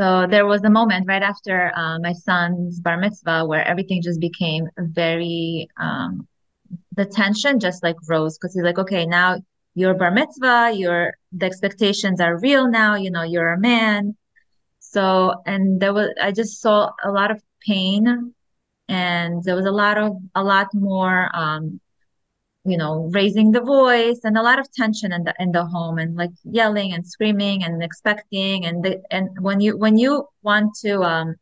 So there was a moment right after my son's bar mitzvah where everything just became very, the tension just like rose, because he's like, okay, now your bar mitzvah, the expectations are real now, you know, you're a man. So, and I just saw a lot of pain, and there was a lot more, you know, raising the voice and a lot of tension in the home, and like yelling and screaming and expecting. And when you want to,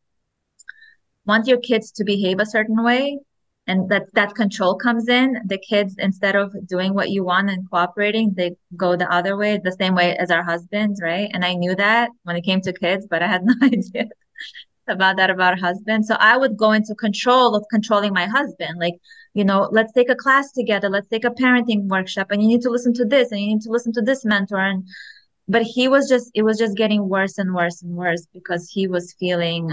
want your kids to behave a certain way, and that control comes in, the kids, instead of doing what you want and cooperating, they go the other way, the same way as our husbands, right? And I knew that when it came to kids, but I had no idea about husbands. So I would go into control of controlling my husband. Like, you know, let's take a class together. Let's take a parenting workshop, and you need to listen to this, and you need to listen to this mentor. But it was just getting worse and worse and worse, because he was feeling,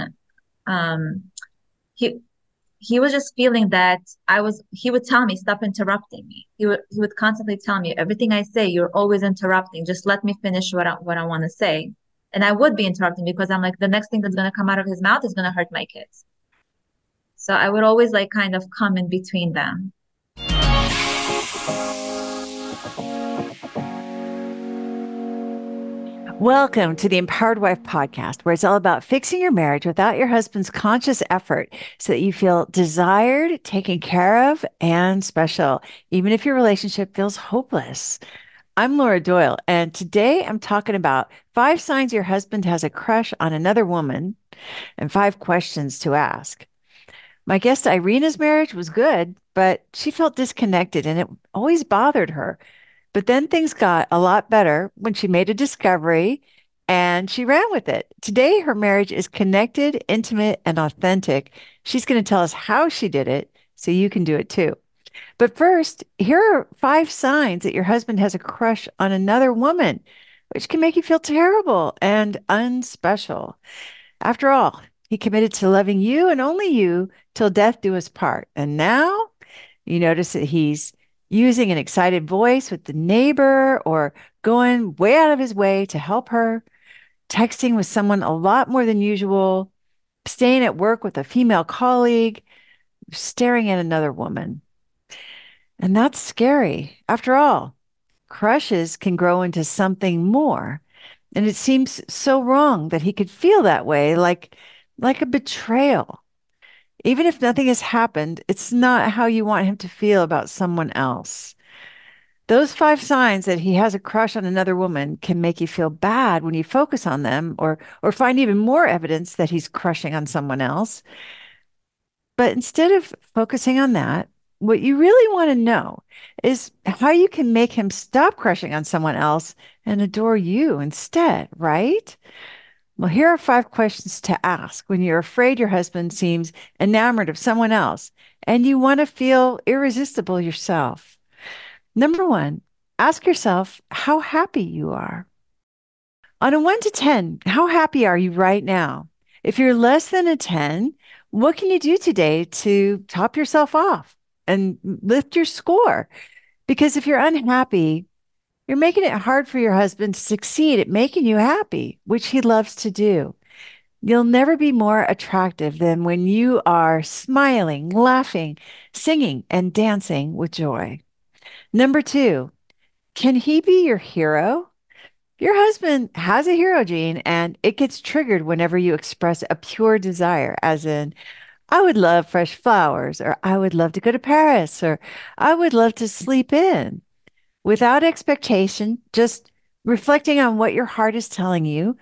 he was just feeling that he would tell me, stop interrupting me. He would constantly tell me, everything I say, you're always interrupting. Just let me finish what I want to say. And I would be interrupting, because I'm like, the next thing that's going to come out of his mouth is going to hurt my kids. So I would always like kind of come in between them. Welcome to the Empowered Wife Podcast, where it's all about fixing your marriage without your husband's conscious effort, so that you feel desired, taken care of, and special, even if your relationship feels hopeless. I'm Laura Doyle, and today I'm talking about 5 signs your husband has a crush on another woman and 5 questions to ask. My guest Irina's marriage was good, but she felt disconnected, and it always bothered her. But then things got a lot better when she made a discovery and she ran with it. Today, her marriage is connected, intimate, and authentic. She's going to tell us how she did it so you can do it too. But first, here are 5 signs that your husband has a crush on another woman, which can make you feel terrible and unspecial. After all, he committed to loving you and only you till death do us part. And now you notice that he's using an excited voice with the neighbor, or going way out of his way to help her, texting with someone a lot more than usual, staying at work with a female colleague, staring at another woman. And that's scary. After all, crushes can grow into something more. And it seems so wrong that he could feel that way, like a betrayal. Even if nothing has happened, it's not how you want him to feel about someone else. Those 5 signs that he has a crush on another woman can make you feel bad when you focus on them, or find even more evidence that he's crushing on someone else. But instead of focusing on that, what you really want to know is how you can make him stop crushing on someone else and adore you instead, right? Well, here are 5 questions to ask when you're afraid your husband seems enamored of someone else and you want to feel irresistible yourself. Number 1, ask yourself how happy you are. On a 1 to 10, how happy are you right now? If you're less than a 10, what can you do today to top yourself off and lift your score? Because if you're unhappy, you're making it hard for your husband to succeed at making you happy, which he loves to do. You'll never be more attractive than when you are smiling, laughing, singing, and dancing with joy. Number 2, can he be your hero? Your husband has a hero gene, and it gets triggered whenever you express a pure desire, as in, I would love fresh flowers, or I would love to go to Paris, or I would love to sleep in. Without expectation, just reflecting on what your heart is telling you,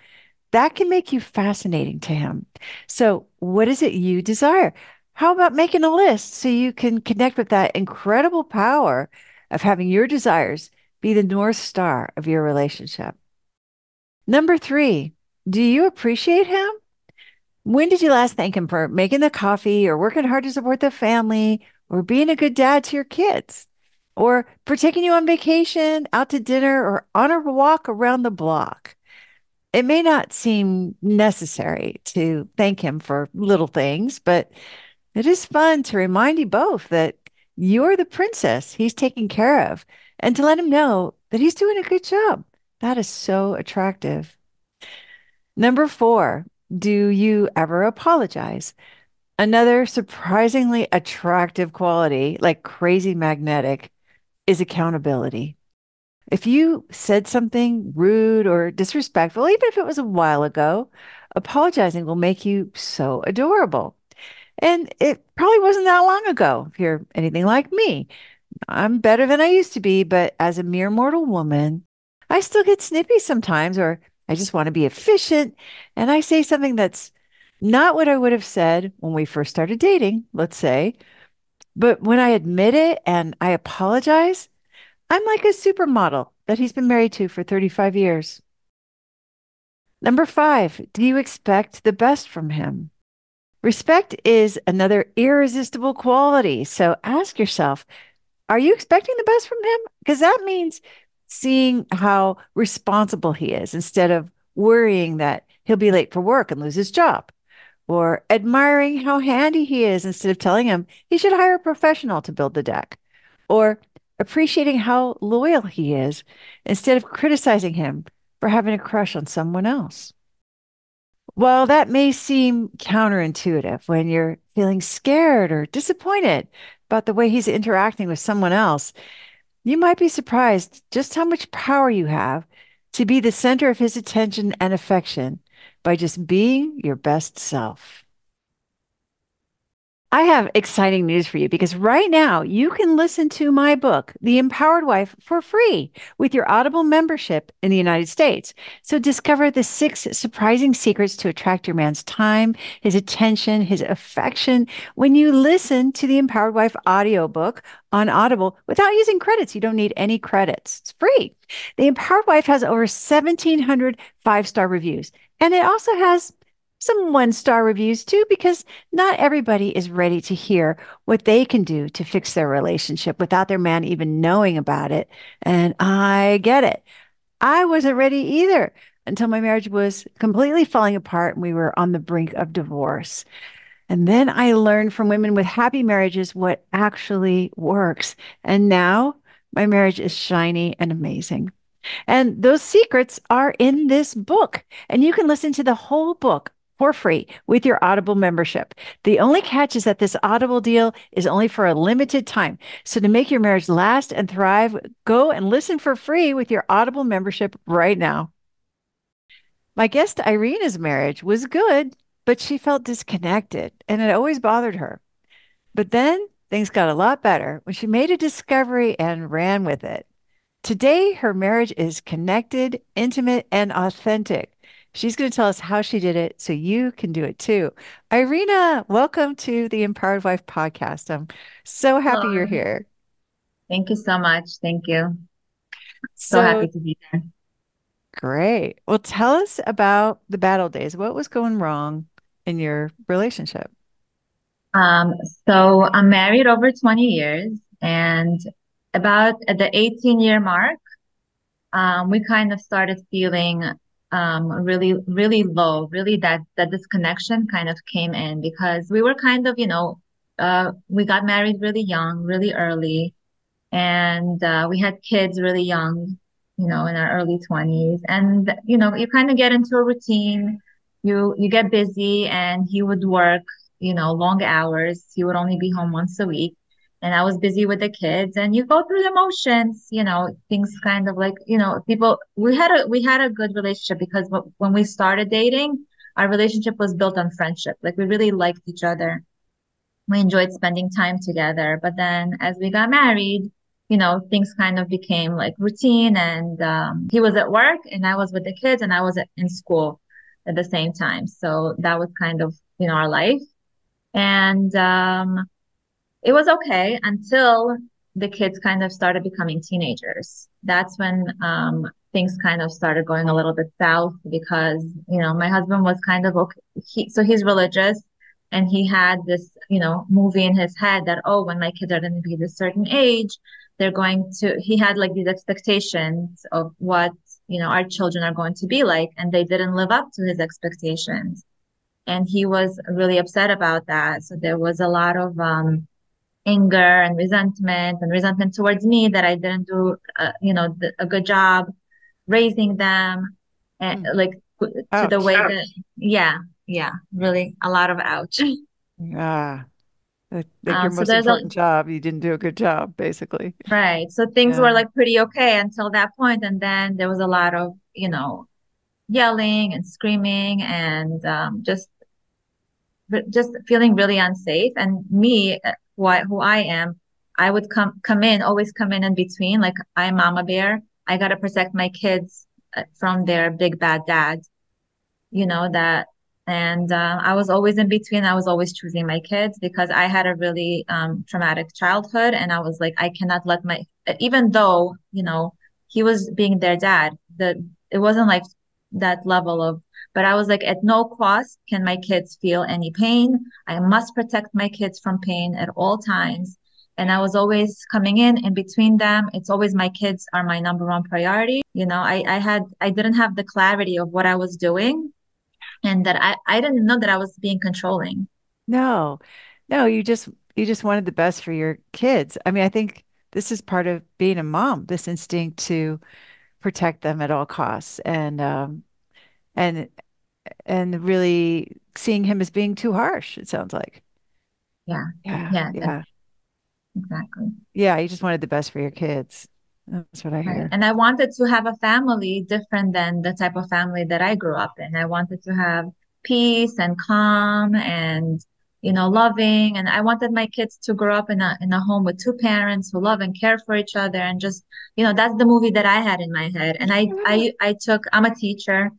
that can make you fascinating to him. So what is it you desire? How about making a list so you can connect with that incredible power of having your desires be the North Star of your relationship? Number 3, do you appreciate him? When did you last thank him for making the coffee, or working hard to support the family, or being a good dad to your kids? Or for taking you on vacation, out to dinner, or on a walk around the block? It may not seem necessary to thank him for little things, but it is fun to remind you both that you're the princess he's taking care of, and to let him know that he's doing a good job. That is so attractive. Number 4, Do you ever apologize? Another surprisingly attractive quality, like crazy magnetic, is accountability. If you said something rude or disrespectful, even if it was a while ago, apologizing will make you so adorable. And it probably wasn't that long ago, if you're anything like me. I'm better than I used to be, but as a mere mortal woman, I still get snippy sometimes, or I just want to be efficient, and I say something that's not what I would have said when we first started dating, let's say. But when I admit it and I apologize, I'm like a supermodel that he's been married to for 35 years. Number 5, do you expect the best from him? Respect is another irresistible quality. So ask yourself, are you expecting the best from him? Because that means seeing how responsible he is instead of worrying that he'll be late for work and lose his job, or admiring how handy he is instead of telling him he should hire a professional to build the deck, or appreciating how loyal he is instead of criticizing him for having a crush on someone else. While that may seem counterintuitive when you're feeling scared or disappointed about the way he's interacting with someone else, you might be surprised just how much power you have to be the center of his attention and affection by just being your best self. I have exciting news for you because right now you can listen to my book, The Empowered Wife, for free with your Audible membership in the United States. So discover the 6 surprising secrets to attract your man's time, his attention, his affection when you listen to the Empowered Wife audiobook on Audible without using credits. You don't need any credits. It's free. The Empowered Wife has over 1,700 5-star reviews, and it also has some 1-star reviews too, because not everybody is ready to hear what they can do to fix their relationship without their man even knowing about it. And I get it. I wasn't ready either until my marriage was completely falling apart and we were on the brink of divorce. And then I learned from women with happy marriages what actually works. And now my marriage is shiny and amazing. And those secrets are in this book. And you can listen to the whole book for free with your Audible membership. The only catch is that this Audible deal is only for a limited time. So to make your marriage last and thrive, go and listen for free with your Audible membership right now. My guest Irina's marriage was good, but she felt disconnected and it always bothered her. But then things got a lot better when she made a discovery and ran with it. Today, her marriage is connected, intimate, and authentic. She's going to tell us how she did it so you can do it too. Irina, welcome to the Empowered Wife Podcast. I'm so happy you're here. Thank you so much. Thank you. So happy to be here. Great. Well, tell us about the battle days. What was going wrong in your relationship? So I'm married over 20 years, and about at the 18-year mark, we kind of started feeling really low, really that disconnection kind of came in because we were kind of, we got married really young, really early, and we had kids really young, in our early 20s. And, you kind of get into a routine, you get busy, and he would work, long hours. He would only be home once a week. And I was busy with the kids, and you go through the motions, things kind of like, people, we had a good relationship because when we started dating, our relationship was built on friendship. Like we really liked each other. We enjoyed spending time together. But then as we got married, things kind of became like routine, and he was at work and I was with the kids and I was in school at the same time. So that was kind of, our life. And, it was okay until the kids kind of started becoming teenagers. That's when things kind of started going a little bit south because, my husband was kind of okay. So he's religious, and he had this, movie in his head that, oh, when my kids are going to be this certain age, he had like these expectations of what, our children are going to be like, and they didn't live up to his expectations. And he was really upset about that. So there was a lot of, anger and resentment towards me that I didn't do, a good job raising them, and like to the way that, yeah, yeah, really a lot of ouch. Yeah. Like your most important job, you didn't do a good job, basically. Right. So things were like pretty okay until that point. And then there was a lot of, you know, yelling and screaming and just feeling really unsafe. And me, who I am, I would always come in between. Like, I'm mama bear. I got to protect my kids from their big bad dad, you know, that. And I was always in between. I was always choosing my kids because I had a really traumatic childhood. And I was like, I cannot let my, even though, you know, he was being their dad, it wasn't like that level of, but I was like, at no cost can my kids feel any pain. I must protect my kids from pain at all times. And I was always coming in between them. It's always my kids are my number one priority. You know, I didn't have the clarity of what I was doing. And that I didn't know that I was being controlling. No, you just wanted the best for your kids. I mean, I think this is part of being a mom, this instinct to protect them at all costs, and really seeing him as being too harsh, it sounds like. Yeah. Exactly. Yeah, you just wanted the best for your kids. That's what I hear. Right. And I wanted to have a family different than the type of family that I grew up in. I wanted to have peace and calm and, you know, loving. And I wanted my kids to grow up in a home with two parents who love and care for each other. And just, you know, that's the movie that I had in my head. And I'm a teacher.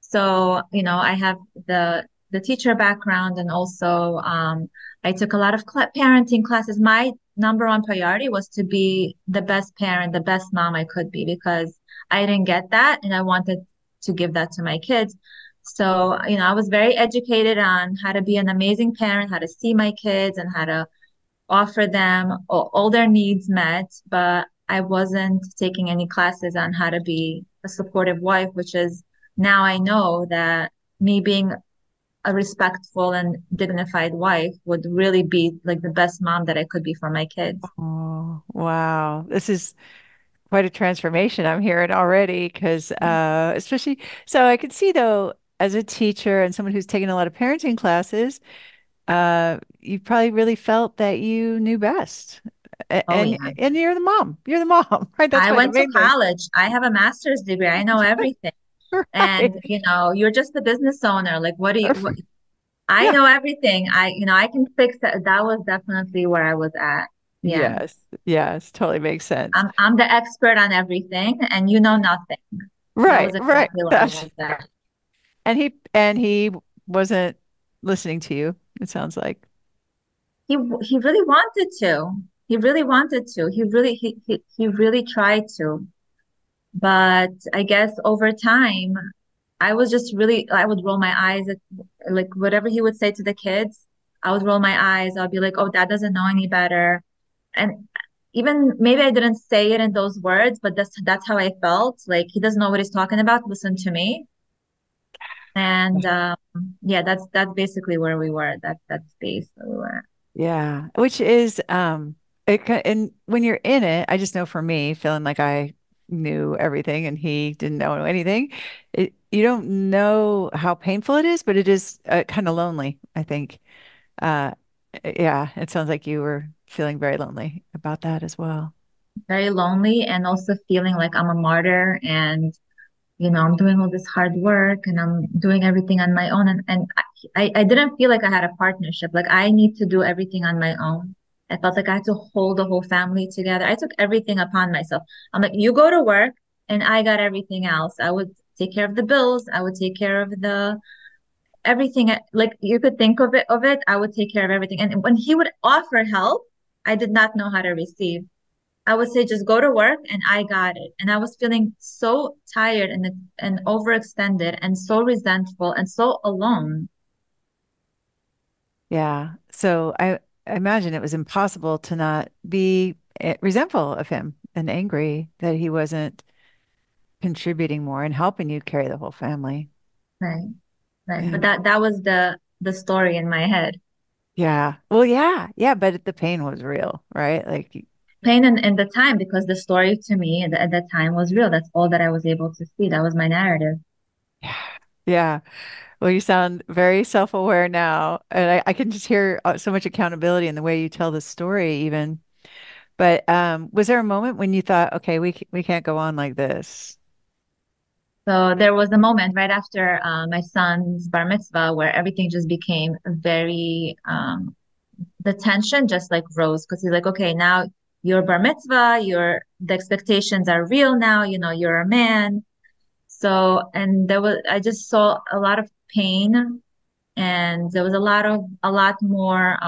So, you know, I have the teacher background, and also I took a lot of parenting classes. My number one priority was to be the best parent, the best mom I could be, because I didn't get that. And I wanted to give that to my kids. So, you know, I was very educated on how to be an amazing parent, how to see my kids and how to offer them all their needs met. But I wasn't taking any classes on how to be a supportive wife, which is, now I know that me being a respectful and dignified wife would really be like the best mom that I could be for my kids. Oh, wow. This is quite a transformation I'm hearing already, because especially, so I could see though, as a teacher and someone who's taken a lot of parenting classes, you probably really felt that you knew best. And you're the mom, right? That's I went to college. I have a master's degree. I know everything. Right. And, you know, you're just the business owner. Like, what do you, I know everything. I can fix that. That was definitely where I was at. Yeah. Yes. Totally makes sense. I'm the expert on everything and you know nothing. Right. That was exactly what I was at. And he wasn't listening to you. It sounds like he really wanted to, he really tried to. But I guess over time, I would roll my eyes at like whatever he would say to the kids. I would roll my eyes. I'll be like, oh, that doesn't know any better. And even maybe I didn't say it in those words, but that's how I felt. Like, he doesn't know what he's talking about. Listen to me. And that's basically where we were. That space where we were. Yeah, which is and when you're in it, I just know for me, feeling like I knew everything and he didn't know anything. You don't know how painful it is, but it is kind of lonely, I think. It sounds like you were feeling very lonely about that as well. Very lonely, and also feeling like I'm a martyr, and, you know, I'm doing all this hard work and I'm doing everything on my own. And I didn't feel like I had a partnership. Like, I need to do everything on my own. I felt like I had to hold the whole family together. I took everything upon myself. I'm like, you go to work and I got everything else. I would take care of the bills. I would take care of everything. Like, you could think of it. I would take care of everything. And when he would offer help, I did not know how to receive. I would say, just go to work and I got it. And I was feeling so tired and overextended and so resentful and so alone. Yeah. So I imagine it was impossible to not be resentful of him and angry that he wasn't contributing more and helping you carry the whole family. Right. Yeah. But that was the story in my head. Yeah. Well, yeah. But the pain was real, right? Like, pain and the time, because the story to me at that time was real. That's all that I was able to see. That was my narrative. Yeah. Well, you sound very self-aware now. And I can just hear so much accountability in the way you tell the story even. But was there a moment when you thought, okay, we can't go on like this? So there was a moment right after my son's bar mitzvah where everything just became very, the tension just like rose, because he's like, okay, now your bar mitzvah, the expectations are real now, you know, you're a man. So, and I just saw a lot of pain, and there was a lot more,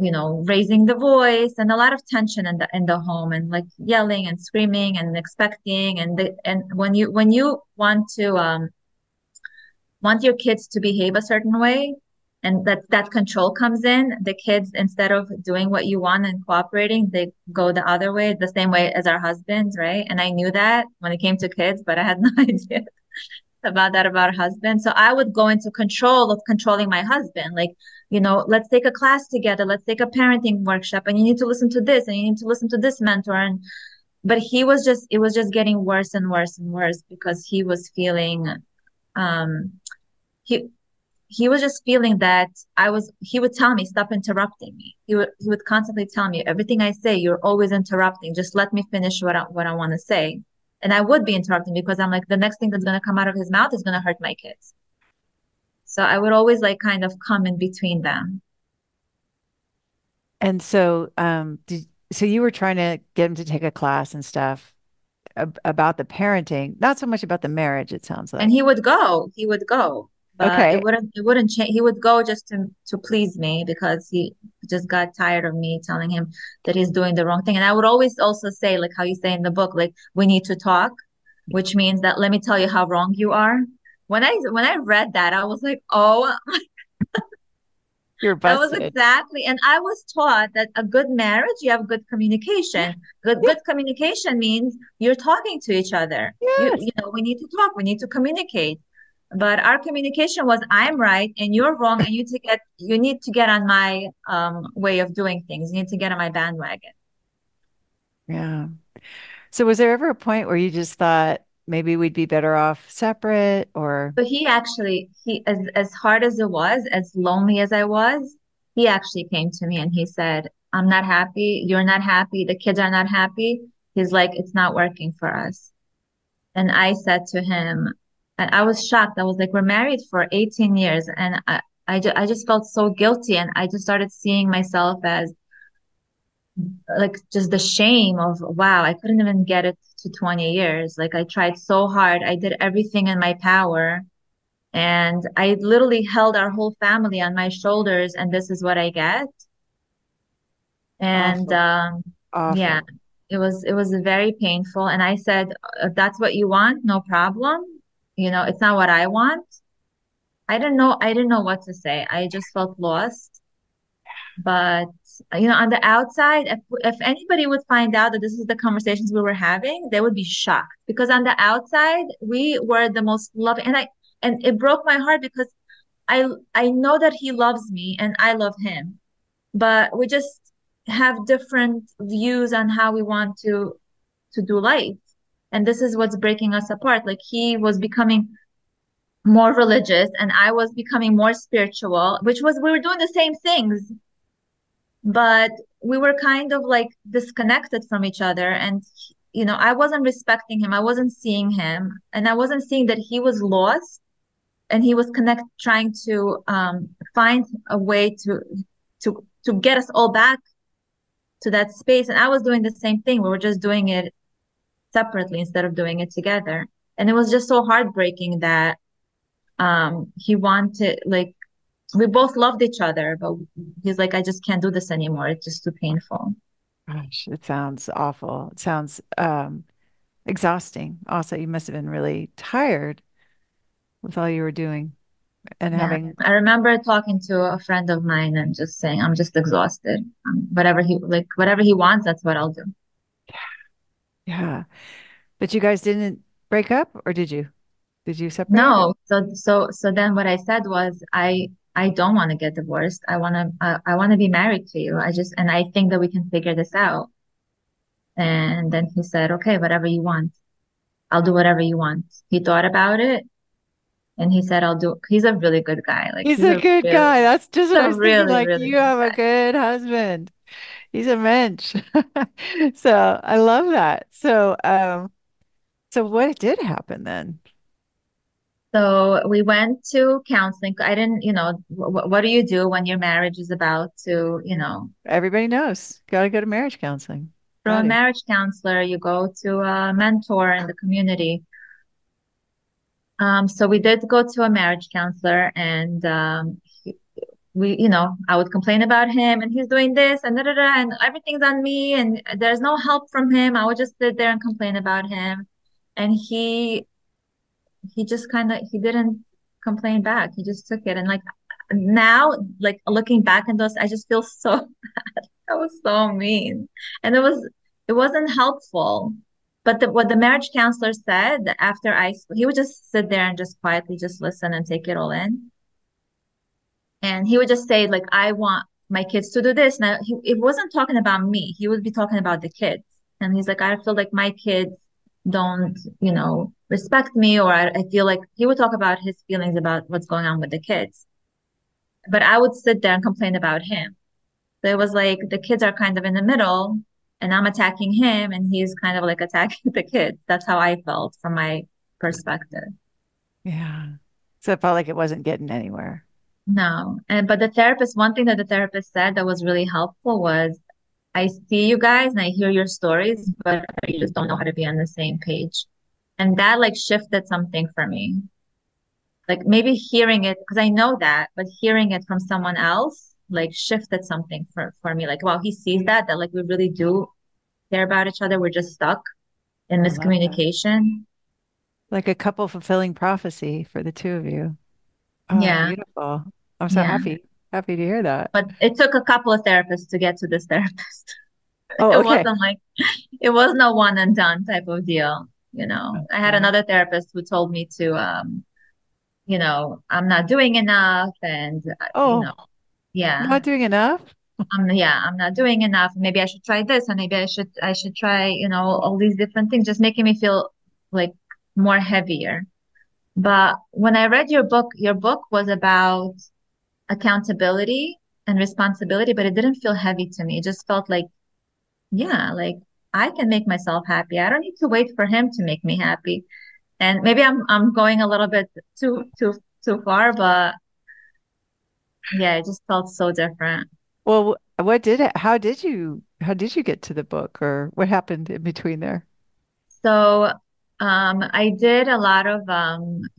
you know, raising the voice and a lot of tension in the home, and like yelling and screaming and expecting. And when you want to, want your kids to behave a certain way, and that control comes in, the kids, instead of doing what you want and cooperating, they go the other way, the same way as our husbands. Right. And I knew that when it came to kids, but I had no idea about husband. So I would go into control of controlling my husband. Like, you know, let's take a class together. Let's take a parenting workshop, and you need to listen to this, and you need to listen to this mentor. But it was just getting worse and worse and worse, because he was feeling, he was just feeling that he would tell me, stop interrupting me. He would constantly tell me, everything I say, you're always interrupting. Just let me finish what I want to say. And I would be interrupting, because I'm like, the next thing that's going to come out of his mouth is going to hurt my kids. So I would always like kind of come in between them. And so, so you were trying to get him to take a class and stuff about the parenting, not so much about the marriage, it sounds like. And he would go. But okay. It wouldn't change. He would go just to please me, because he just got tired of me telling him that he's doing the wrong thing. And I would always also say, like how you say in the book, like, we need to talk, which means that let me tell you how wrong you are. When I read that, I was like, oh, you're busted. That was exactly. And I was taught that a good marriage, you have good communication. Good communication means you're talking to each other. Yes. You know, we need to talk. We need to communicate. But our communication was, I'm right and you're wrong, and you need to get on my way of doing things. You need to get on my bandwagon. Yeah. So was there ever a point where you just thought maybe we'd be better off separate, or? But he actually, as hard as it was, as lonely as I was, he actually came to me and he said, I'm not happy. You're not happy. The kids are not happy. He's like, it's not working for us. And I said to him, and I was shocked. I was like, we're married for 18 years. And I just felt so guilty. And I just started seeing myself as like just the shame of, wow, I couldn't even get it to 20 years. Like, I tried so hard. I did everything in my power. And I literally held our whole family on my shoulders. And this is what I get. And Awful. Yeah, it was very painful. And I said, if that's what you want, no problem. You know, it's not what I want. I didn't know what to say. I just felt lost. But, you know, on the outside, if anybody would find out that this is the conversations we were having, they would be shocked, because on the outside, we were the most loving. And it broke my heart, because I know that he loves me and I love him, but we just have different views on how we want to do life. And this is what's breaking us apart. Like, he was becoming more religious and I was becoming more spiritual, we were doing the same things, but we were kind of like disconnected from each other. And, you know, I wasn't respecting him. I wasn't seeing him, and I wasn't seeing that he was lost and he was trying to find a way to get us all back to that space. And I was doing the same thing. We were just doing it separately instead of doing it together. And it was just so heartbreaking that he wanted, like, we both loved each other, but he's like, I just can't do this anymore. It's just too painful. Gosh, it sounds awful. It sounds exhausting. Also, you must have been really tired with all you were doing. And yeah, I remember talking to a friend of mine and just saying, I'm just exhausted. Whatever he wants, that's what I'll do. Yeah. But you guys didn't break up, or did you? Did you separate? No. So then what I said was, I don't want to get divorced. I want to be married to you. And I think that we can figure this out. And then he said, okay, whatever you want. I'll do whatever you want. He thought about it. And he said, he's a really good guy. Like He's a good guy. That's just what I was thinking, really, you have a good husband. He's a mensch. So I love that. So, so what did happen then? So we went to counseling. I didn't, what do you do when your marriage is about to, Everybody knows. Got to go to marriage counseling. From a marriage counselor, you go to a mentor in the community. So we did go to a marriage counselor, and I would complain about him, and he's doing this and and everything's on me, and there's no help from him. I would just sit there and complain about him, and he just he didn't complain back. He just took it, and now, looking back at those, I just feel so bad. That was so mean, and it wasn't helpful. But what the marriage counselor said after he would just sit there and just quietly just listen and take it all in. And he would just say, I want my kids to do this. Now, it wasn't talking about me. He would be talking about the kids. And he's like, I feel like my kids don't, respect me. Or I feel like he would talk about his feelings about what's going on with the kids. But I would sit there and complain about him. So it was like the kids are kind of in the middle. And I'm attacking him, and he's attacking the kids. That's how I felt from my perspective. Yeah. So it felt like it wasn't getting anywhere. No. But one thing that the therapist said that was really helpful was, I see you guys and I hear your stories, but you just don't know how to be on the same page. And that shifted something for me. Maybe hearing it, because I know that, but hearing it from someone else, shifted something for me. Wow, he sees that we really do care about each other. We're just stuck in miscommunication. Like a couple fulfilling prophecy for the two of you. Oh, yeah. Beautiful. I'm so happy to hear that. But it took a couple of therapists to get to this therapist. Oh, okay. It wasn't it wasn't a one and done type of deal. I had another therapist who told me to, I'm not doing enough. And, yeah. Not doing enough? I'm not doing enough. Maybe I should try this, or maybe I should try, all these different things, just making me feel more heavier. But when I read your book was about accountability and responsibility, but it didn't feel heavy to me. It just felt I can make myself happy. I don't need to wait for him to make me happy. And maybe I'm going a little bit too far, but yeah, it just felt so different. Well, how did you get to the book, or what happened in between there? So, I did a lot of,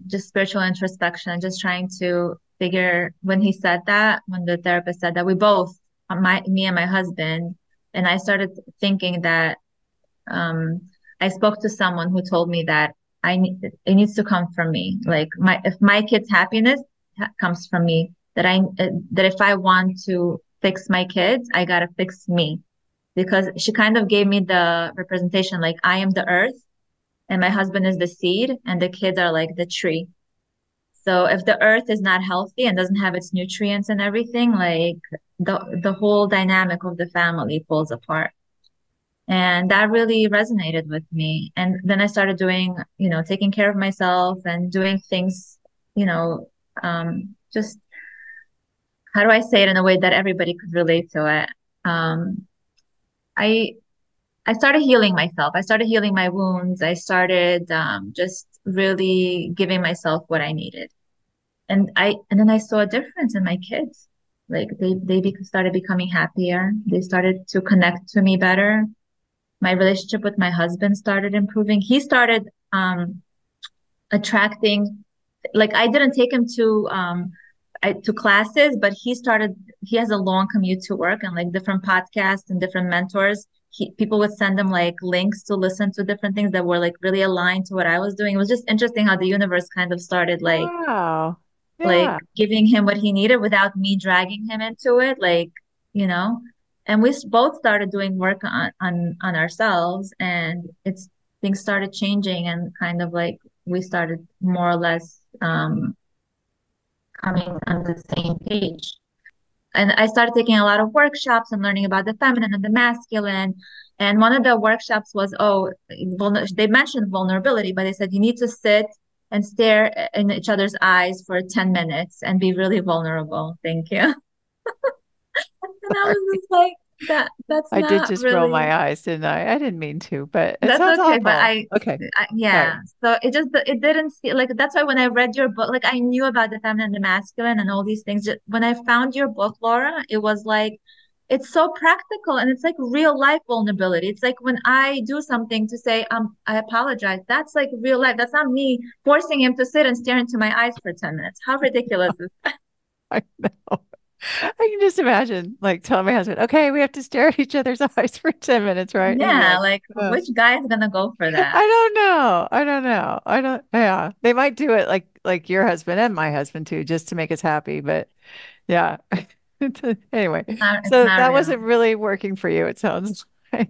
just spiritual introspection, just trying to figure when the therapist said that, we both, me and my husband, and I started thinking that, I spoke to someone who told me that it needs to come from me. If my kid's happiness comes from me, that if I want to fix my kids, I gotta fix me. Because she kind of gave me the representation, I am the earth and my husband is the seed and the kids are the tree. So if the earth is not healthy and doesn't have its nutrients and everything, the whole dynamic of the family falls apart. And that really resonated with me. And then I started doing, taking care of myself and doing things, just, how do I say it in a way that everybody could relate to it? I started healing myself. I started healing my wounds. I started just really giving myself what I needed. And then I saw a difference in my kids. They started becoming happier. They started to connect to me better. My relationship with my husband started improving. He started attracting, I didn't take him to classes, but he has a long commute to work, and different podcasts and different mentors. People would send him links to listen to different things that were really aligned to what I was doing. It was just interesting how the universe kind of started wow. Yeah. Giving him what he needed without me dragging him into it. And we both started doing work on ourselves, and things started changing, and we started more or less, coming on the same page. And I started taking a lot of workshops and learning about the feminine and the masculine. And one of the workshops was, they mentioned vulnerability, but they said you need to sit and stare in each other's eyes for 10 minutes and be really vulnerable. Thank you. And I was just like, that's I did just really... roll my eyes, didn't I? I didn't mean to, but it sounds okay, awful. But I yeah. Sorry. So it didn't feel like, that's why when I read your book, like I knew about the feminine and the masculine and all these things. Just, when I found your book, Laura, it was like, it's so practical and it's like real life vulnerability. It's like when I do something to say, I apologize. That's like real life. That's not me forcing him to sit and stare into my eyes for 10 minutes. How ridiculous is that? I know. I can just imagine, like, telling my husband, okay, we have to stare at each other's eyes for 10 minutes, right? Yeah, like which guy is going to go for that? I don't know. Yeah, they might do it like your husband and my husband too, just to make us happy. But yeah, anyway, so that real. Wasn't really working for you, it sounds like.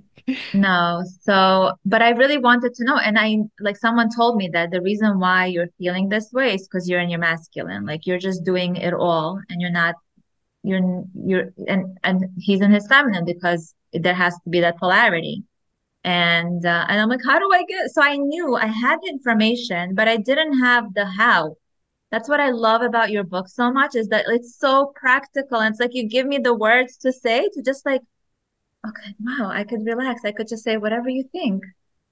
No. So, but I really wanted to know. And I, like, someone told me that the reason why you're feeling this way is because you're in your masculine, like you're just doing it all and you're not. And he's in his feminine because there has to be that polarity. And I'm like, how do I get? So I knew I had the information, but I didn't have the how. That's what I love about your book so much, is that it's so practical. And it's like, you give me the words to say to just like, okay, wow, I could relax. I could just say whatever you think.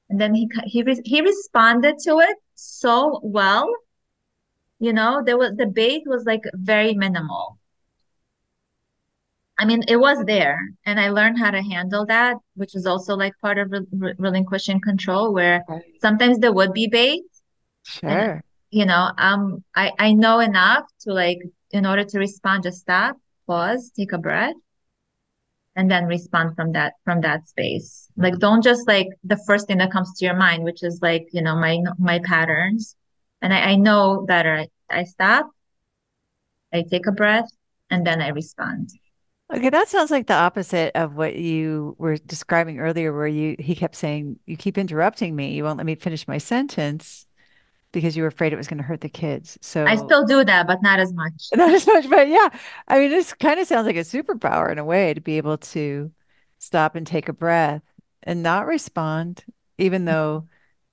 And then he responded to it so well, you know, the bait was like very minimal. I mean, it was there, and I learned how to handle that, which is also like part of relinquishing control, where sometimes there would be bait. Sure. And, you know, I know enough to, like, in order to respond, just stop, pause, take a breath, and then respond from that space. Like, don't just like the first thing that comes to your mind, which is like, you know, my patterns. And I know better. I stop, I take a breath, and then I respond. Okay, that sounds like the opposite of what you were describing earlier, where he kept saying, you keep interrupting me. You won't let me finish my sentence because you were afraid it was going to hurt the kids. So I still do that, but not as much. Not as much, but yeah. I mean, this kind of sounds like a superpower in a way, to be able to stop and take a breath and not respond, even though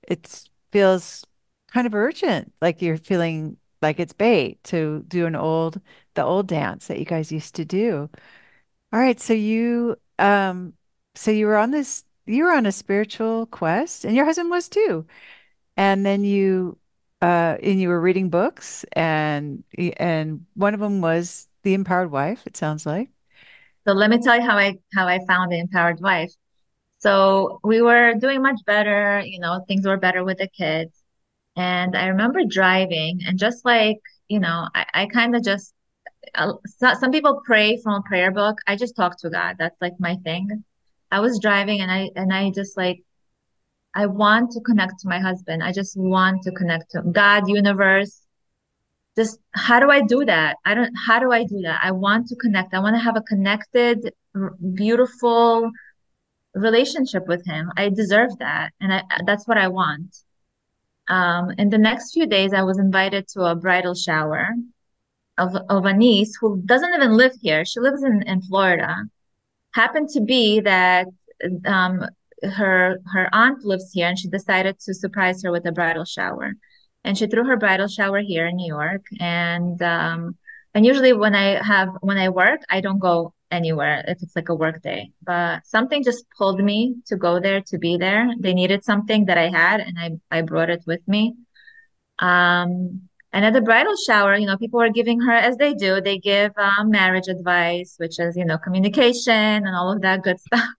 it feels kind of urgent, like you're feeling like it's bait to do the old dance that you guys used to do. All right, so you were on this, you were on a spiritual quest, and your husband was too. And then you were reading books, and one of them was The Empowered Wife, it sounds like. So let me tell you how I found The Empowered Wife. So we were doing much better, you know, things were better with the kids. And I remember driving, and just like, you know, I kind of just, some people pray from a prayer book. I just talk to God. That's like my thing. I was driving, and I just like, I want to connect to my husband. I just want to connect to God, universe. Just, how do I do that? How do I do that? I want to connect. I want to have a connected, beautiful relationship with him. I deserve that. And that's what I want. In the next few days, I was invited to a bridal shower of a niece who doesn't even live here. She lives in Florida. Happened to be that her aunt lives here, and she decided to surprise her with a bridal shower. And she threw her bridal shower here in New York. And usually when I work, I don't go anywhere if it's like a work day. But something just pulled me to go there, to be there. They needed something that I had, and I brought it with me. And at the bridal shower, you know, people were giving her, as they do, they give marriage advice, which is, you know, communication and all of that good stuff.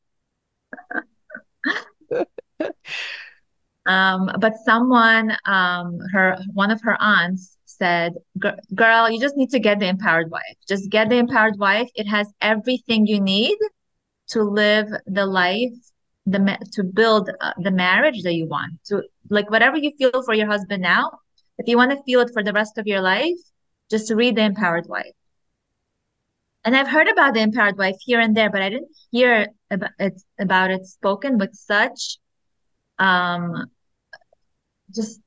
But someone, one of her aunts said, girl, you just need to get The Empowered Wife. Just get The Empowered Wife. It has everything you need to live the life, to build the marriage that you want. To, like, whatever you feel for your husband now, if you want to feel it for the rest of your life, just read The Empowered Wife. And I've heard about The Empowered Wife here and there, but I didn't hear about it spoken with such, just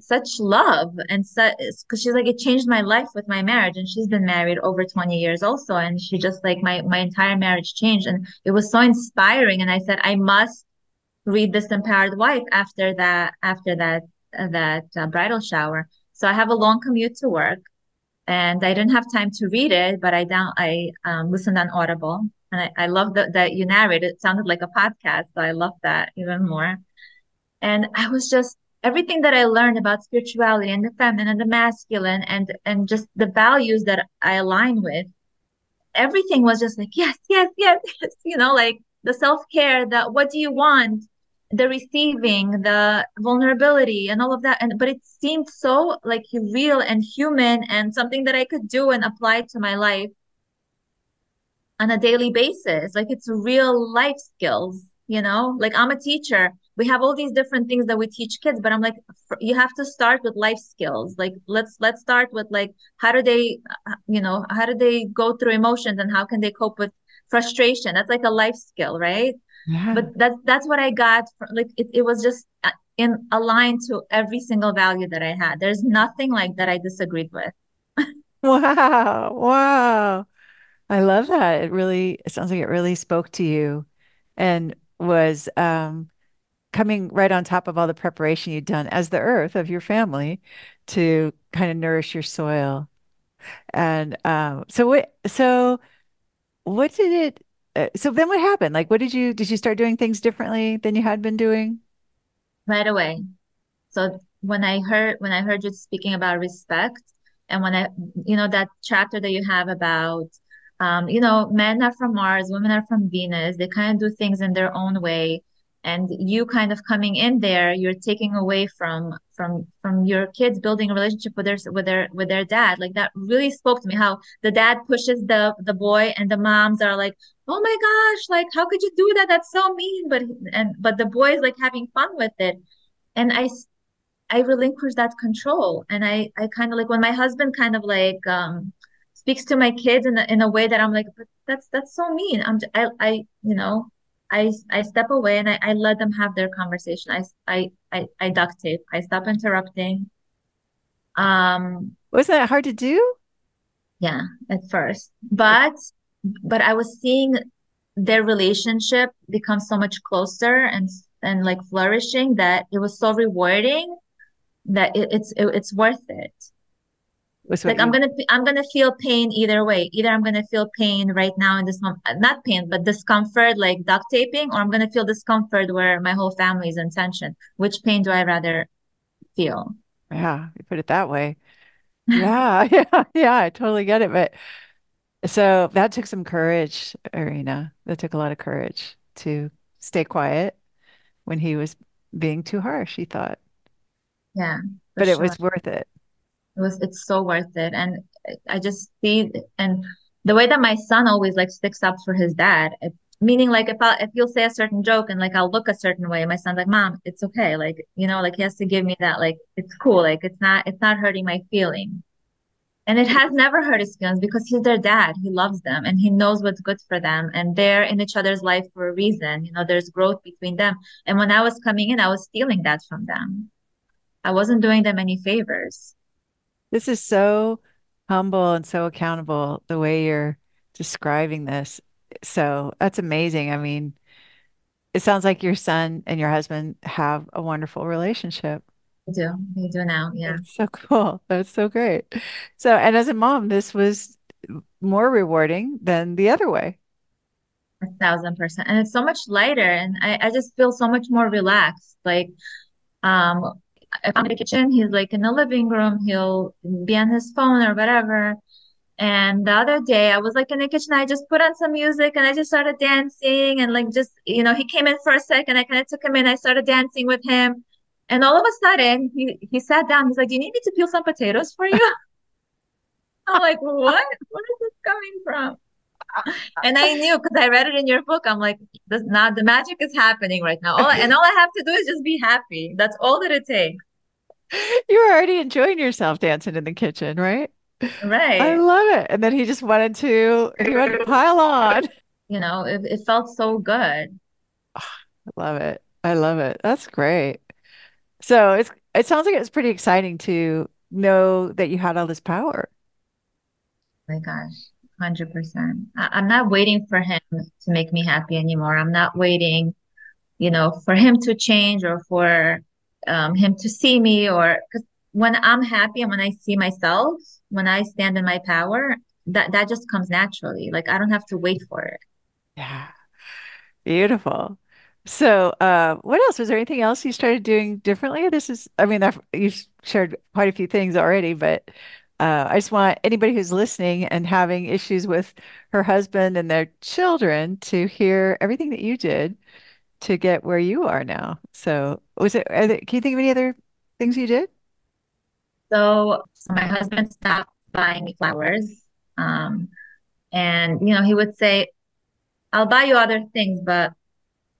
such love, and because she's like, it changed my life with my marriage. And she's been married over 20 years also, and she just like, my entire marriage changed, and it was so inspiring. And I said, I must read this Empowered Wife after that that bridal shower. So I have a long commute to work, and I didn't have time to read it, but I listened on Audible, and I love that you narrated. It sounded like a podcast, so I love that even more. And I was just, everything that I learned about spirituality and the feminine and the masculine and just the values that I align with, everything was just like, yes, yes, yes, yes. You know, like the self-care, the what do you want, the receiving, the vulnerability and all of that. But it seemed so like real and human and something that I could do and apply to my life on a daily basis. Like it's real life skills, you know, like I'm a teacher. We have all these different things that we teach kids, but I'm like, you have to start with life skills. Like, let's start with like, how do they go through emotions and how can they cope with frustration? That's like a life skill, right? Yeah. But that's what I got. Like, it was just in aligned to every single value that I had. There's nothing like that I disagreed with. Wow. I love that. It sounds like it really spoke to you and was, coming right on top of all the preparation you'd done as the earth of your family to kind of nourish your soil. And so then what happened? Like, did you start doing things differently than you had been doing? Right away. So when I heard you speaking about respect, and when I, you know, that chapter that you have about, you know, men are from Mars, women are from Venus, they kind of do things in their own way. And you kind of coming in there, you're taking away from your kids building a relationship with their dad. Like that really spoke to me, how the dad pushes the boy and the moms are like, oh my gosh, like how could you do that? That's so mean. But the boy's like having fun with it. And I relinquished that control. And I kind of like when my husband kind of like speaks to my kids in a way that I'm like, but that's so mean. I step away and I let them have their conversation. I duct tape. I stop interrupting. Was that hard to do? Yeah, at first. But I was seeing their relationship become so much closer and like flourishing that it was so rewarding that it's worth it. Like I'm gonna feel pain either way. Either I'm gonna feel pain right now in this moment, not pain, but discomfort, like duct taping, or I'm gonna feel discomfort where my whole family is in tension. Which pain do I rather feel? Yeah, you put it that way. Yeah, yeah, I totally get it. But so that took some courage, Irina. That took a lot of courage to stay quiet when he was being too harsh. He thought, yeah, but sure. It was worth it. It's so worth it. And I just see, and the way that my son always like sticks up for his dad, meaning like if you'll say a certain joke and like I'll look a certain way, my son's like, Mom, it's okay. Like, you know, like he has to give me that, like, it's cool. Like it's not hurting my feelings. And it has never hurt his feelings because he's their dad. He loves them and he knows what's good for them. And they're in each other's life for a reason. You know, there's growth between them. And when I was coming in, I was stealing that from them. I wasn't doing them any favors. This is so humble and so accountable, the way you're describing this. So that's amazing. I mean, it sounds like your son and your husband have a wonderful relationship. They do now. Yeah. That's so cool. That's so great. So, and as a mom, this was more rewarding than the other way. 1,000%. And it's so much lighter. And I just feel so much more relaxed. Like, if I'm in the kitchen, he's like in the living room, he'll be on his phone or whatever. And the other day I was like in the kitchen, I just put on some music and I just started dancing and like just, you know, he came in for a second, I kind of took him in, I started dancing with him. And all of a sudden he sat down, he's like, do you need me to peel some potatoes for you? I'm like, what? Where is this coming from? And I knew because I read it in your book. I'm like, now the magic is happening right now. All I have to do is just be happy. That's all that it takes. You're already enjoying yourself dancing in the kitchen, right? Right. I love it. And then he just wanted to pile on. You know, it felt so good. Oh, I love it. I love it. That's great. So it sounds like it was pretty exciting to know that you had all this power. Oh my gosh. 100%. I'm not waiting for him to make me happy anymore. I'm not waiting, you know, for him to change or for him to see me, or because when I'm happy and when I see myself, when I stand in my power, that just comes naturally. Like, I don't have to wait for it. Yeah. Beautiful. So what else? Was there anything else you started doing differently? This is, I mean, you've shared quite a few things already, but I just want anybody who's listening and having issues with her husband and their children to hear everything that you did to get where you are now. So can you think of any other things you did? So my husband stopped buying me flowers. And, you know, he would say, I'll buy you other things, but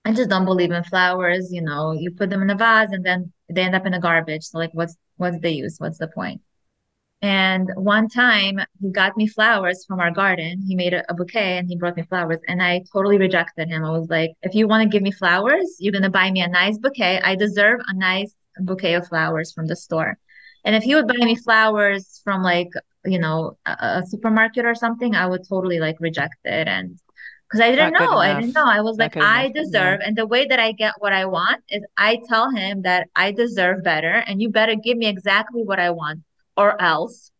I just don't believe in flowers. You know, you put them in a vase and then they end up in the garbage. So like, what's the use? What's the point? And one time he got me flowers from our garden. He made a bouquet and he brought me flowers, and I totally rejected him. I was like, if you want to give me flowers, you're going to buy me a nice bouquet. I deserve a nice bouquet of flowers from the store. And if he would buy me flowers from, like, you know, a supermarket or something, I would totally like reject it. And because I didn't know. I was like, I deserve. Yeah. And the way that I get what I want is I tell him that I deserve better, and you better give me exactly what I want or else.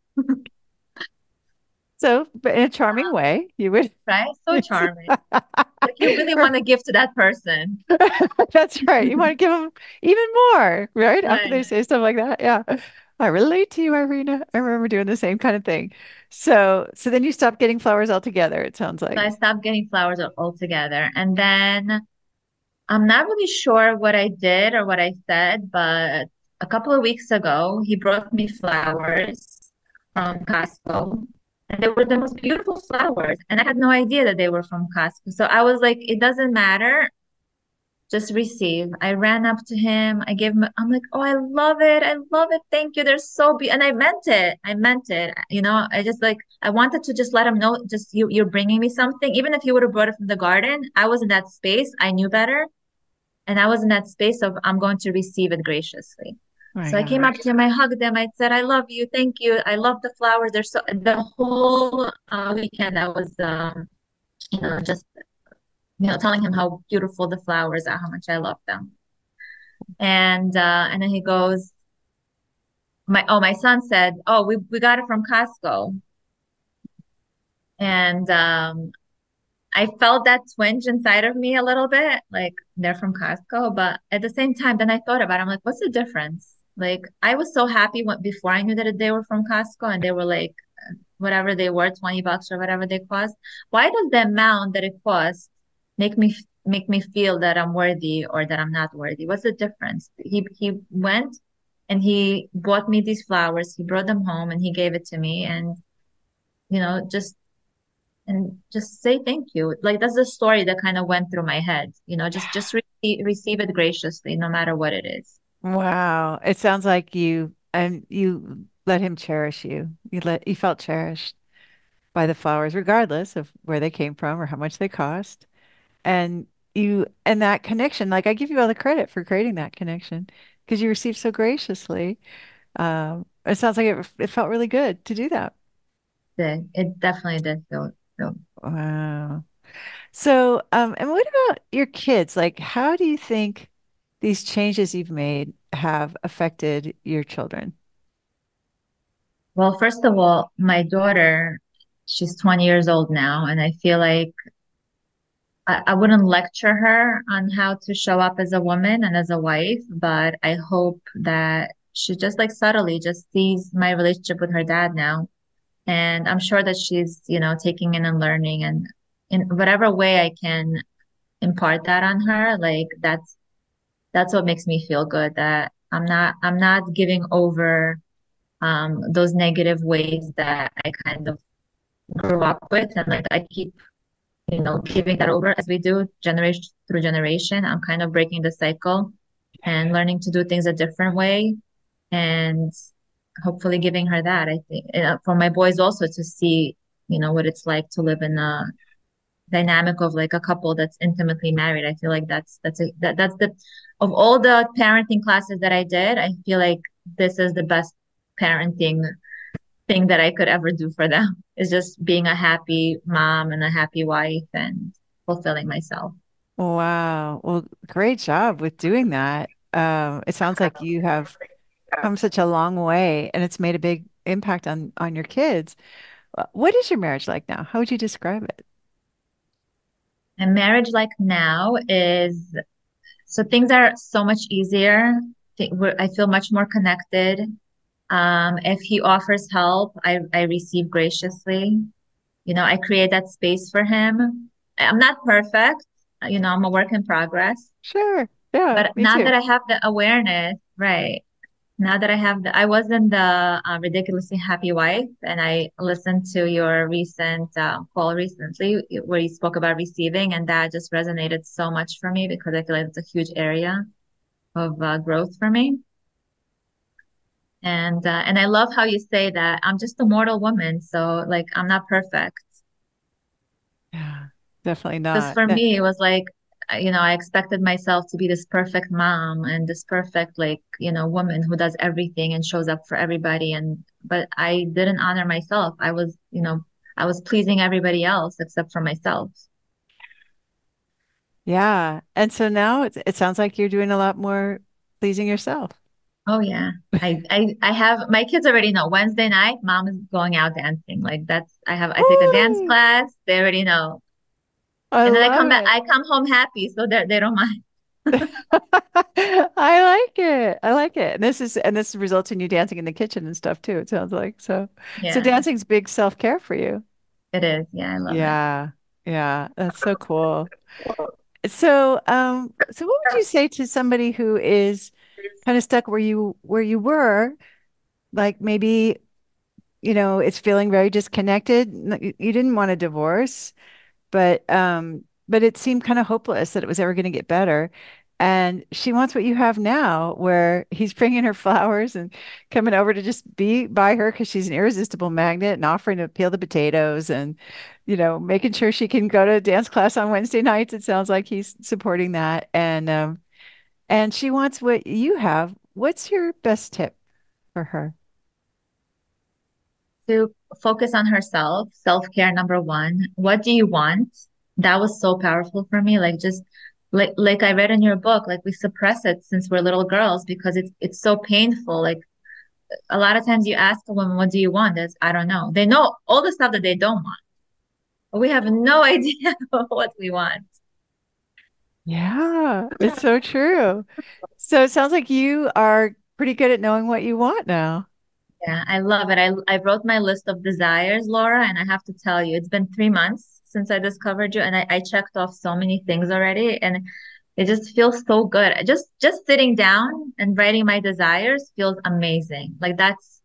So, but in a charming way, you would. Right? So charming. Like, you really want to give to that person. That's right. You want to give them even more, right? After they say stuff like that. Yeah. I relate to you, Irina. I remember doing the same kind of thing. So then you stopped getting flowers altogether, it sounds like. So I stopped getting flowers altogether. And then I'm not really sure what I did or what I said, but a couple of weeks ago, he brought me flowers from Costco. And they were the most beautiful flowers. And I had no idea that they were from Costco. So I was like, it doesn't matter. Just receive. I ran up to him. I gave him, I'm like, oh, I love it. I love it. Thank you. They're so beautiful. And I meant it. You know, I just like, I wanted to just let him know, just you're bringing me something. Even if he would have brought it from the garden, I was in that space. I knew better. And I was in that space of, I'm going to receive it graciously. So I came up to him. I hugged him. I said, I love you. Thank you. I love the flowers. They're so, the whole weekend I was, you know, just, you know, telling him how beautiful the flowers are, how much I love them. And then he goes, my son said, oh, we got it from Costco. And I felt that twinge inside of me a little bit, like they're from Costco. But at the same time, then I thought about it. I'm like, what's the difference? Like, I was so happy before I knew that they were from Costco, and they were like, whatever they were, $20 or whatever they cost. Why does the amount that it costs make me feel that I'm worthy or that I'm not worthy? What's the difference? He went and he bought me these flowers. He brought them home and he gave it to me. And, you know, just say thank you. Like, that's the story that kind of went through my head. You know, just receive it graciously, no matter what it is. Wow. It sounds like you let him cherish you. You felt cherished by the flowers, regardless of where they came from or how much they cost. And that connection, like, I give you all the credit for creating that connection because you received so graciously. It sounds like it felt really good to do that. It definitely did feel. Wow. So, and what about your kids? Like, how do you think these changes you've made have affected your children? Well, first of all, my daughter, she's 20 years old now, and I feel like I wouldn't lecture her on how to show up as a woman and as a wife, but I hope that she just like subtly just sees my relationship with her dad now. And I'm sure that she's, you know, taking in and learning, and in whatever way I can impart that on her, like that's what makes me feel good, that I'm not giving over those negative ways that I kind of grew up with, and like I keep, you know, giving that over as we do generation through generation. I'm kind of breaking the cycle and learning to do things a different way, and hopefully giving her that. I think for my boys also to see, you know, what it's like to live in a dynamic of like a couple that's intimately married. I feel like that's of all the parenting classes that I did, I feel like this is the best parenting thing that I could ever do for them, is just being a happy mom and a happy wife and fulfilling myself. Wow. Well, great job with doing that. It sounds like you have come such a long way, and it's made a big impact on your kids. What is your marriage like now? How would you describe it? My marriage like now is, so things are so much easier. I feel much more connected. If he offers help, I receive graciously. You know, I create that space for him. I'm not perfect. You know, I'm a work in progress. Sure. Yeah. But now that I have the awareness, right? Now that I have the, I wasn't the ridiculously happy wife, and I listened to your recent call recently where you spoke about receiving, and that just resonated so much for me because I feel like it's a huge area of growth for me. And I love how you say that I'm just a mortal woman, so like I'm not perfect. Yeah, definitely not. Because for me, it was like, you know, I expected myself to be this perfect mom and this perfect, like, you know, woman who does everything and shows up for everybody. But I didn't honor myself. I was, you know, I was pleasing everybody else except for myself. Yeah. And so now it sounds like you're doing a lot more pleasing yourself. Oh yeah. I have, my kids already know Wednesday night, mom is going out dancing. Like I take a dance class. They already know. And then I come home happy, so they don't mind. I like it. And this results in you dancing in the kitchen and stuff too, it sounds like. So yeah. So dancing's big self-care for you. It is. Yeah, I love it. Yeah. That's so cool. So so what would you say to somebody who is kind of stuck where you were, like maybe, you know, it's feeling very disconnected. You didn't want a divorce. But it seemed kind of hopeless that it was ever going to get better. And she wants what you have now, where he's bringing her flowers and coming over to just be by her because she's an irresistible magnet, and offering to peel the potatoes and, you know, making sure she can go to dance class on Wednesday nights. It sounds like he's supporting that. And she wants what you have. What's your best tip for her? To focus on herself, self-care, number one. What do you want? That was so powerful for me. Like, just like I read in your book, like we suppress it since we're little girls because it's so painful. Like a lot of times you ask a woman, what do you want? That's, I don't know. They know all the stuff that they don't want, but we have no idea what we want. Yeah, it's so true. So it sounds like you are pretty good at knowing what you want now. Yeah, I love it. I wrote my list of desires, Laura, and I have to tell you, it's been 3 months since I discovered you, and I checked off so many things already, and it just feels so good. Just sitting down and writing my desires feels amazing. Like that's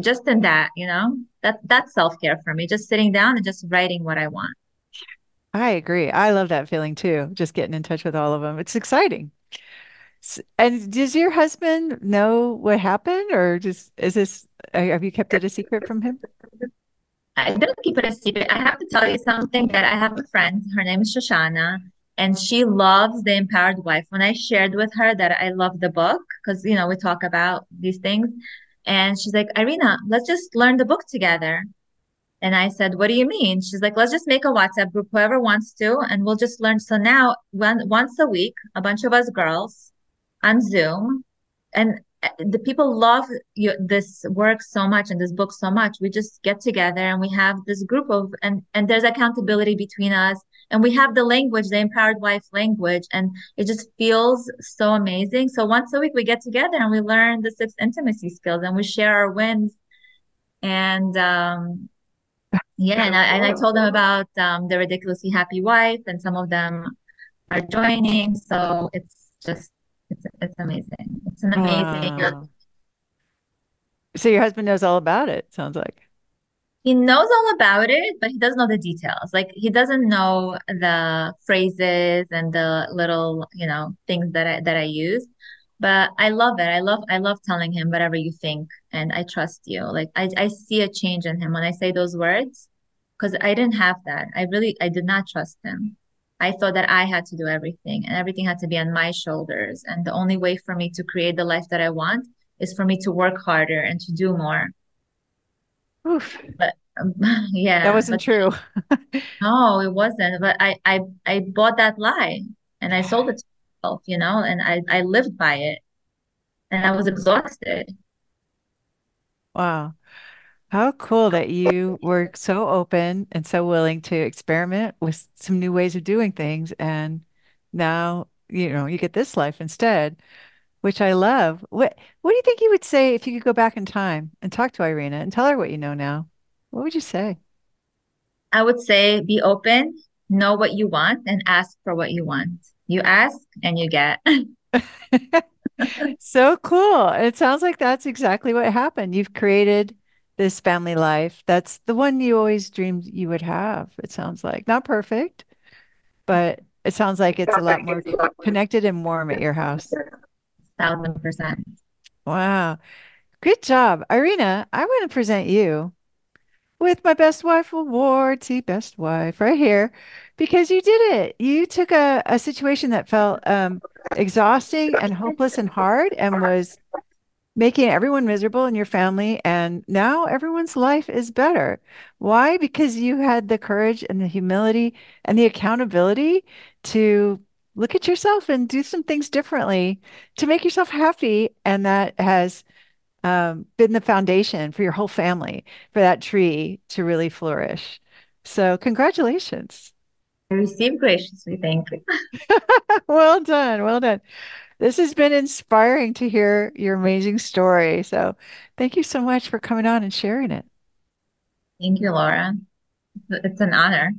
just in that, you know, that's self-care for me, just sitting down and just writing what I want. I agree. I love that feeling too, just getting in touch with all of them. It's exciting. And does your husband know what happened, or just have you kept it a secret from him? I don't keep it a secret. I have to tell you something, that I have a friend, her name is Shoshana, and she loves The Empowered Wife. When I shared with her that I love the book, because, you know, we talk about these things, and she's like, Irina, let's just learn the book together. And I said, what do you mean? She's like, let's just make a WhatsApp group, whoever wants to, and we'll just learn. So now once a week, a bunch of us girls on Zoom, and the people love this work so much and this book so much. We just get together and we have this group of, and there's accountability between us, and we have the language, the Empowered Wife language, and it just feels so amazing. So once a week we get together and we learn the 6 intimacy skills, and we share our wins. And yeah, and I told them about the ridiculously happy wife, and some of them are joining. So it's just, it's amazing. It's an amazing. So your husband knows all about it, sounds like. He knows all about it, but he doesn't know the details. Like, he doesn't know the phrases and the little, you know, things that I use. But I love it. I love telling him, whatever you think, and I trust you. Like, I see a change in him when I say those words, because I didn't have that. I did not trust him. I thought that I had to do everything, and everything had to be on my shoulders. And the only way for me to create the life that I want is for me to work harder and to do more. Oof. But yeah, that wasn't true. No, it wasn't. But I bought that lie and I sold it. myself, you know, and I lived by it and I was exhausted. Wow. How cool that you were so open and so willing to experiment with some new ways of doing things. And now, you know, you get this life instead, which I love. What do you think you would say if you could go back in time and talk to Irina and tell her what you know now? What would you say? I would say be open, know what you want, and ask for what you want. You ask and you get. So cool. It sounds like that's exactly what happened. You've created this family life. That's the one you always dreamed you would have. It sounds like not perfect, but it sounds like it's a lot more connected and warm at your house. 1000%. Wow. Good job. Irina, I want to present you with my Best Wife Award. See, Best Wife right here, because you did it. You took a situation that felt exhausting and hopeless and hard and was making everyone miserable in your family. And now everyone's life is better. Why? Because you had the courage and the humility and the accountability to look at yourself and do some things differently to make yourself happy. And that has been the foundation for your whole family, for that tree to really flourish. So congratulations. I received graciously. Thank you. Well done. Well done. This has been inspiring to hear your amazing story. So thank you so much for coming on and sharing it. Thank you, Laura. It's an honor.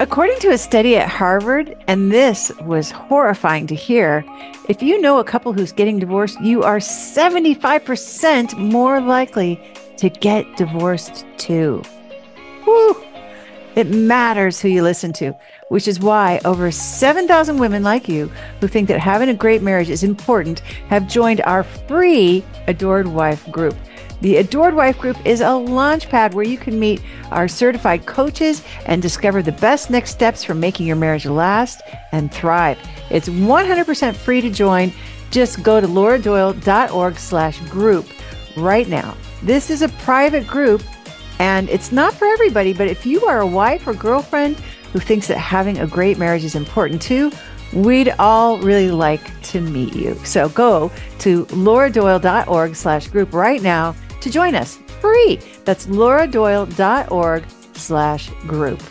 According to a study at Harvard, and this was horrifying to hear, if you know a couple who's getting divorced, you are 75% more likely to get divorced too. Woo! It matters who you listen to, which is why over 7,000 women like you who think that having a great marriage is important have joined our free Adored Wife group. The Adored Wife group is a launchpad where you can meet our certified coaches and discover the best next steps for making your marriage last and thrive. It's 100% free to join. Just go to lauradoyle.org/group right now. This is a private group. And it's not for everybody, but if you are a wife or girlfriend who thinks that having a great marriage is important too, we'd all really like to meet you. So go to lauradoyle.org/group right now to join us free. That's lauradoyle.org/group.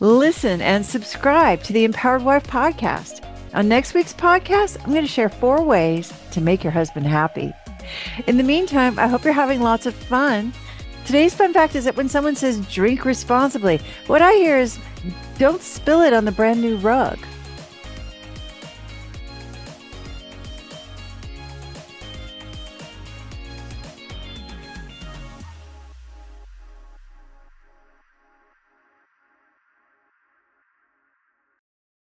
Listen and subscribe to the Empowered Wife Podcast. On next week's podcast, I'm going to share 4 ways to make your husband happy. In the meantime, I hope you're having lots of fun. Today's fun fact is that when someone says drink responsibly, what I hear is don't spill it on the brand new rug.